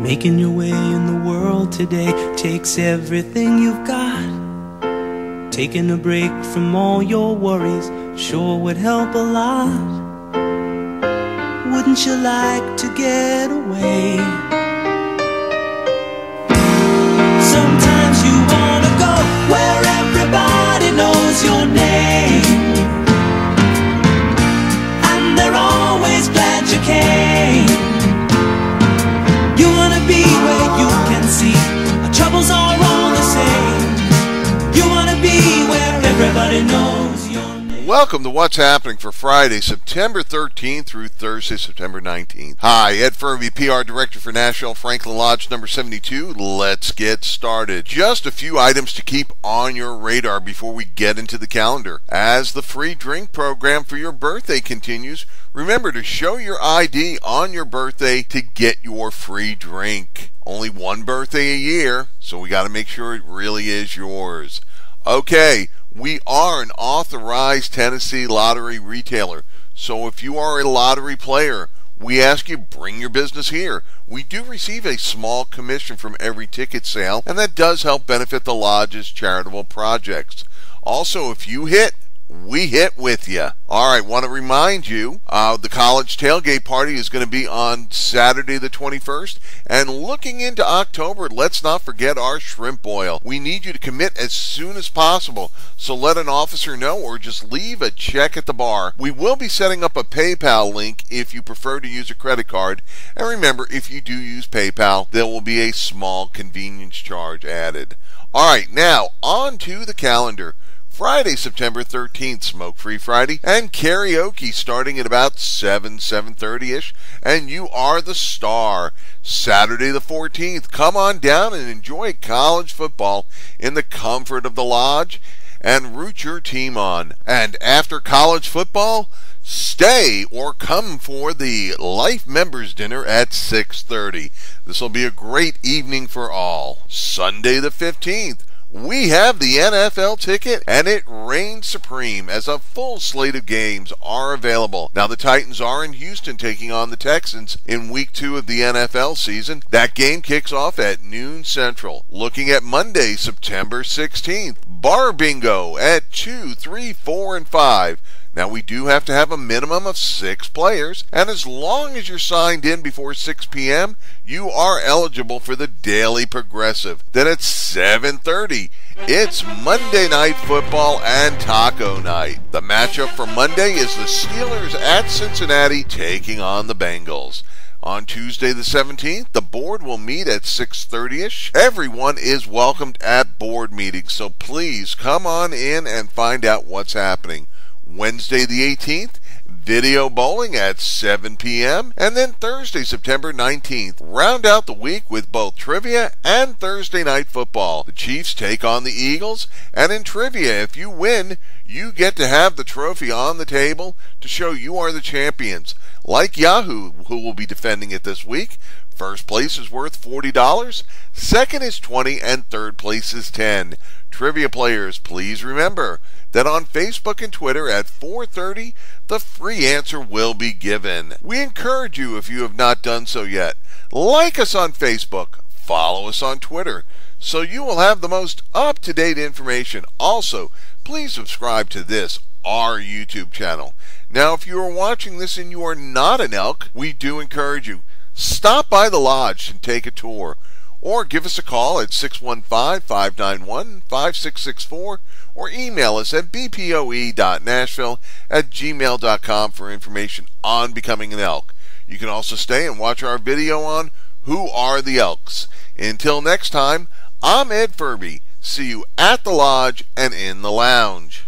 Making your way in the world today takes everything you've got. Taking a break from all your worries sure would help a lot. Wouldn't you like to get away? Sometimes you wanna go where everybody knows your name, and they're always glad you came. You wanna be where you can see our troubles are all the same. You wanna be where everybody knows your name. Welcome to What's Happening for Friday, September 13th through Thursday, September 19th. Hi, Ed Furby, PR Director for Nashville Franklin Lodge number 72. Let's get started. Just a few items to keep on your radar before we get into the calendar. As the free drink program for your birthday continues, remember to show your ID on your birthday to get your free drink. Only one birthday a year, so we got to make sure it really is yours. Okay, we are an authorized Tennessee lottery retailer, so if you are a lottery player, we ask you bring your business here. We do receive a small commission from every ticket sale, and that does help benefit the Lodge's charitable projects. Also, if you hit, we hit with you. All right, want to remind you, the college tailgate party is going to be on Saturday the 21st. And looking into October, let's not forget our shrimp boil. We need you to commit as soon as possible, so let an officer know or just leave a check at the bar. We will be setting up a PayPal link if you prefer to use a credit card. And remember, if you do use PayPal, there will be a small convenience charge added. All right, now on to the calendar. Friday, September 13th, Smoke Free Friday, and karaoke starting at about 7:30ish, and you are the star. Saturday the 14th, come on down and enjoy college football in the comfort of the lodge and root your team on. And after college football, stay or come for the Life Members Dinner at 6:30. This will be a great evening for all. Sunday the 15th, we have the NFL Ticket, and it reigns supreme as a full slate of games are available. Now, the Titans are in Houston taking on the Texans in Week 2 of the NFL season. That game kicks off at noon Central. Looking at Monday, September 16th, Bar Bingo at 2, 3, 4, and 5. Now, we do have to have a minimum of 6 players, and as long as you're signed in before 6 p.m., you are eligible for the Daily Progressive. Then at 7:30, it's Monday Night Football and Taco Night. The matchup for Monday is the Steelers at Cincinnati taking on the Bengals. On Tuesday the 17th, the board will meet at 6:30ish. Everyone is welcomed at board meetings, so please come on in and find out what's happening. Wednesday the 18th, video bowling at 7 p.m. And then Thursday, September 19th, round out the week with both trivia and Thursday night football. The Chiefs take on the Eagles, and in trivia, if you win, you get to have the trophy on the table to show you are the champions. Like Yahoo, who will be defending it this week, first place is worth $40, second is $20, and third place is $10. Trivia players, please remember that on Facebook and Twitter at 4:30, the free answer will be given. We encourage you, if you have not done so yet, like us on Facebook, follow us on Twitter, so you will have the most up-to-date information. Also, please subscribe to this, our YouTube channel. Now, if you are watching this and you are not an elk, we do encourage you, stop by the lodge and take a tour, or give us a call at 615-591-5664, or email us at bpoe.nashville@gmail.com for information on becoming an elk. You can also stay and watch our video on Who Are the Elks? Until next time, I'm Ed Furby. See you at the lodge and in the lounge.